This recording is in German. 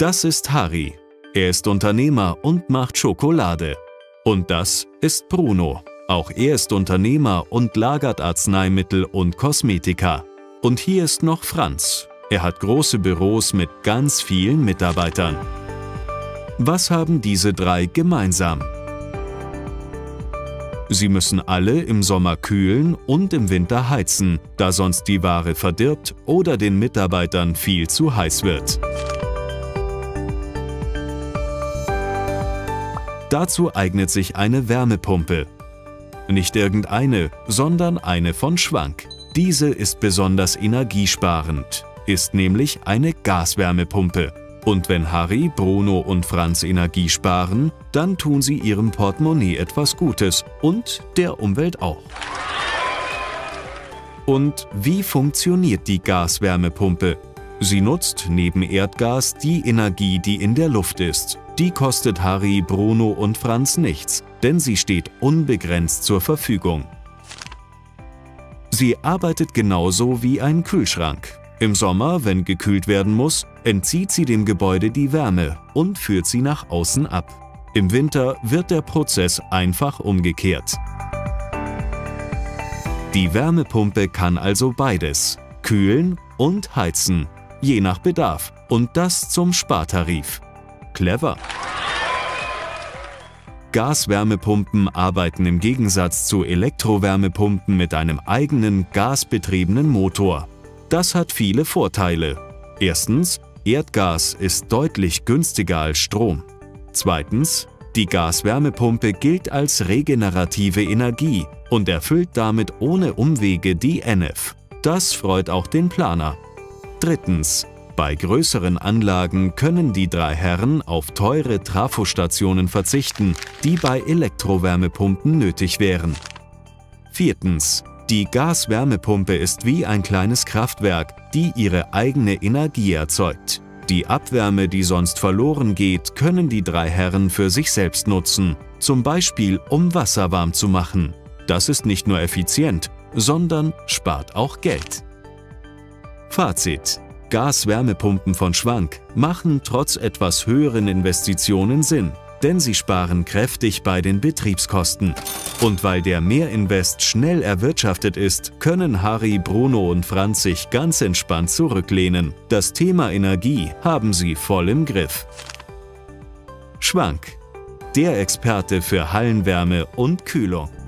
Das ist Harry. Er ist Unternehmer und macht Schokolade. Und das ist Bruno. Auch er ist Unternehmer und lagert Arzneimittel und Kosmetika. Und hier ist noch Franz. Er hat große Büros mit ganz vielen Mitarbeitern. Was haben diese drei gemeinsam? Sie müssen alle im Sommer kühlen und im Winter heizen, da sonst die Ware verdirbt oder den Mitarbeitern viel zu heiß wird. Dazu eignet sich eine Wärmepumpe. Nicht irgendeine, sondern eine von Schwank. Diese ist besonders energiesparend, ist nämlich eine Gaswärmepumpe. Und wenn Harry, Bruno und Franz Energie sparen, dann tun sie ihrem Portemonnaie etwas Gutes und der Umwelt auch. Und wie funktioniert die Gaswärmepumpe? Sie nutzt neben Erdgas die Energie, die in der Luft ist. Die kostet Harry, Bruno und Franz nichts, denn sie steht unbegrenzt zur Verfügung. Sie arbeitet genauso wie ein Kühlschrank. Im Sommer, wenn gekühlt werden muss, entzieht sie dem Gebäude die Wärme und führt sie nach außen ab. Im Winter wird der Prozess einfach umgekehrt. Die Wärmepumpe kann also beides, kühlen und heizen, je nach Bedarf, und das zum Spartarif. Clever! Gaswärmepumpen arbeiten im Gegensatz zu Elektrowärmepumpen mit einem eigenen gasbetriebenen Motor. Das hat viele Vorteile. Erstens, Erdgas ist deutlich günstiger als Strom. Zweitens, die Gaswärmepumpe gilt als regenerative Energie und erfüllt damit ohne Umwege die NF. Das freut auch den Planer. Drittens, bei größeren Anlagen können die drei Herren auf teure Trafostationen verzichten, die bei Elektrowärmepumpen nötig wären. Viertens, die Gaswärmepumpe ist wie ein kleines Kraftwerk, die ihre eigene Energie erzeugt. Die Abwärme, die sonst verloren geht, können die drei Herren für sich selbst nutzen, zum Beispiel um Wasser warm zu machen. Das ist nicht nur effizient, sondern spart auch Geld. Fazit: Gaswärmepumpen von Schwank machen trotz etwas höheren Investitionen Sinn, denn sie sparen kräftig bei den Betriebskosten. Und weil der Mehrinvest schnell erwirtschaftet ist, können Harry, Bruno und Franz sich ganz entspannt zurücklehnen. Das Thema Energie haben sie voll im Griff. Schwank, der Experte für Hallenwärme und Kühlung.